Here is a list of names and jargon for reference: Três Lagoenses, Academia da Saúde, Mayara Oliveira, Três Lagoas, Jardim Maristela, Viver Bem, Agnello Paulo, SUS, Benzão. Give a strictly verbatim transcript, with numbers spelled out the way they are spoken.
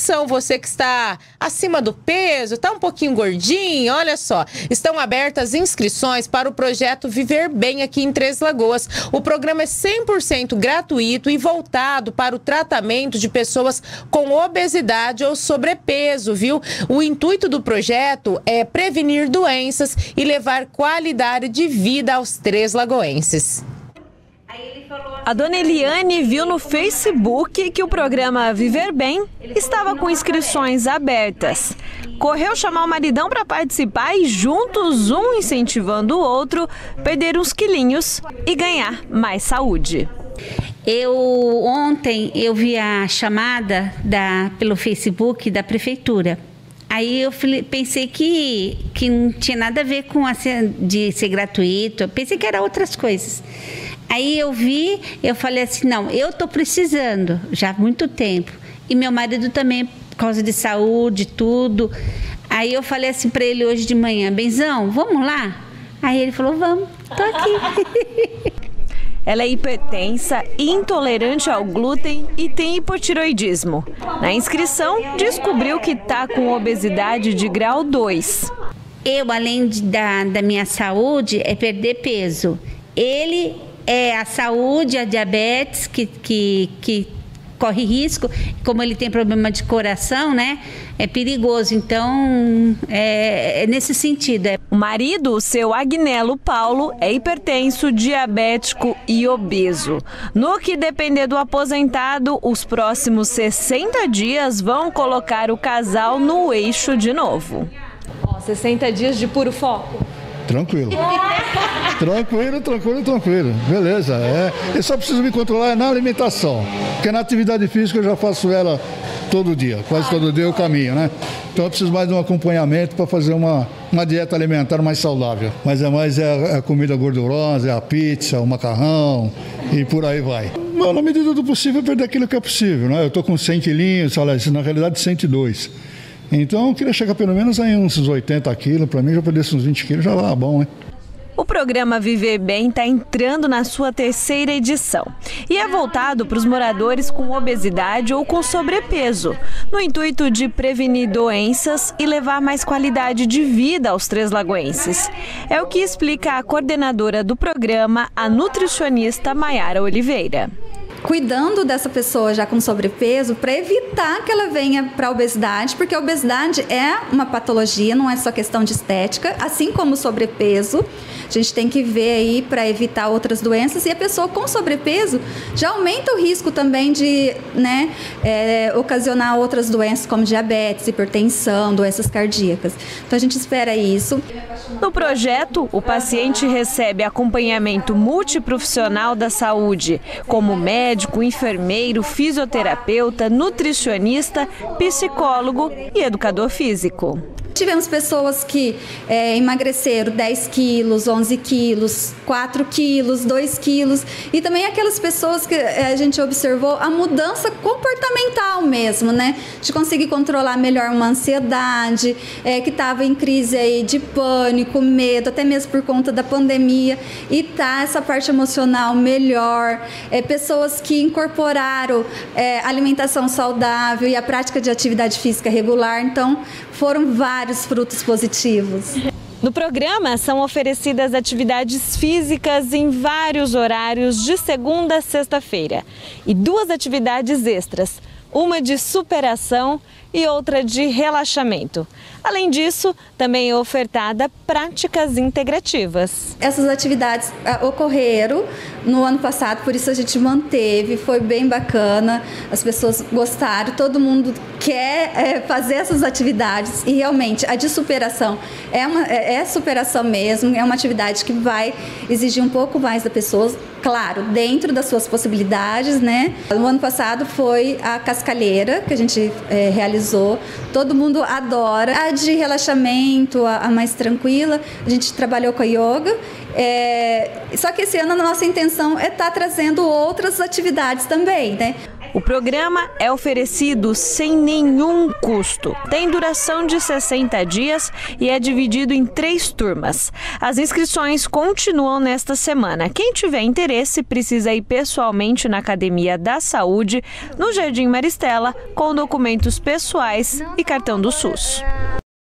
Atenção, você que está acima do peso, está um pouquinho gordinho, olha só. Estão abertas inscrições para o projeto Viver Bem aqui em Três Lagoas. O programa é cem por cento gratuito e voltado para o tratamento de pessoas com obesidade ou sobrepeso, viu? O intuito do projeto é prevenir doenças e levar qualidade de vida aos Três Lagoenses. A dona Eliane viu no Facebook que o programa Viver Bem estava com inscrições abertas. Correu chamar o maridão para participar e juntos, um incentivando o outro, perder uns quilinhos e ganhar mais saúde. Eu ontem eu vi a chamada da, pelo Facebook da prefeitura. Aí eu pensei que, que não tinha nada a ver com a, de ser gratuito, eu pensei que era outras coisas. Aí eu vi, eu falei assim, não, eu estou precisando já há muito tempo. E meu marido também, por causa de saúde, tudo. Aí eu falei assim para ele hoje de manhã, Benzão, vamos lá? Aí ele falou, vamos, estou aqui. Ela é hipertensa, intolerante ao glúten e tem hipotiroidismo. Na inscrição, descobriu que está com obesidade de grau dois. Eu, além de, da, da minha saúde, é perder peso. Ele... É a saúde, a diabetes, que, que, que corre risco, como ele tem problema de coração, né? É perigoso, então é, é nesse sentido. O marido, o seu Agnello Paulo, é hipertenso, diabético e obeso. No que depender do aposentado, os próximos sessenta dias vão colocar o casal no eixo de novo. Oh, sessenta dias de puro foco? Tranquilo. Tranquilo, tranquilo, tranquilo. Beleza. É. Eu só preciso me controlar na alimentação. Porque na atividade física eu já faço ela todo dia. Quase todo dia eu caminho, né? Então eu preciso mais de um acompanhamento para fazer uma, uma dieta alimentar mais saudável. Mas é mais é a comida gordurosa, é a pizza, o macarrão e por aí vai. Não, na medida do possível, perder aquilo que é possível, né? Eu estou com cem quilinhos, na realidade cento e dois. Então eu queria chegar pelo menos a uns oitenta quilos. Para mim já perdesse uns vinte quilos, já lá, bom, hein? O programa Viver Bem está entrando na sua terceira edição e é voltado para os moradores com obesidade ou com sobrepeso, no intuito de prevenir doenças e levar mais qualidade de vida aos Três Lagoenses. É o que explica a coordenadora do programa, a nutricionista Mayara Oliveira. Cuidando dessa pessoa já com sobrepeso para evitar que ela venha para a obesidade, porque a obesidade é uma patologia, não é só questão de estética, assim como o sobrepeso. A gente tem que ver aí para evitar outras doenças, e a pessoa com sobrepeso já aumenta o risco também de, né, é, ocasionar outras doenças como diabetes, hipertensão, doenças cardíacas. Então a gente espera isso. No projeto, o paciente recebe acompanhamento multiprofissional da saúde, como médico, médico, enfermeiro, fisioterapeuta, nutricionista, psicólogo e educador físico. Tivemos pessoas que é, emagreceram dez quilos, onze quilos, quatro quilos, dois quilos, e também aquelas pessoas que a gente observou a mudança comportamental mesmo, né? De conseguir controlar melhor uma ansiedade, é, que estava em crise aí de pânico, medo, até mesmo por conta da pandemia, e tá essa parte emocional melhor. É, pessoas que incorporaram é, alimentação saudável e a prática de atividade física regular, então foram várias Vários frutos positivos. No programa são oferecidas atividades físicas em vários horários de segunda a sexta-feira e duas atividades extras, uma de superação e outra de relaxamento. Além disso, também é ofertada práticas integrativas. Essas atividades ocorreram no ano passado, por isso a gente manteve, foi bem bacana, as pessoas gostaram, todo mundo quer é, fazer essas atividades, e realmente a de superação é, uma, é superação mesmo, é uma atividade que vai exigir um pouco mais da pessoa, claro, dentro das suas possibilidades, né? No ano passado foi a cascalheira que a gente é, realizou. Todo mundo adora. A de relaxamento, a, a mais tranquila, a gente trabalhou com a yoga. É, só que esse ano a nossa intenção é estar trazendo outras atividades também, né? O programa é oferecido sem nenhum custo. Tem duração de sessenta dias e é dividido em três turmas. As inscrições continuam nesta semana. Quem tiver interesse precisa ir pessoalmente na Academia da Saúde, no Jardim Maristela, com documentos pessoais e cartão do SUS.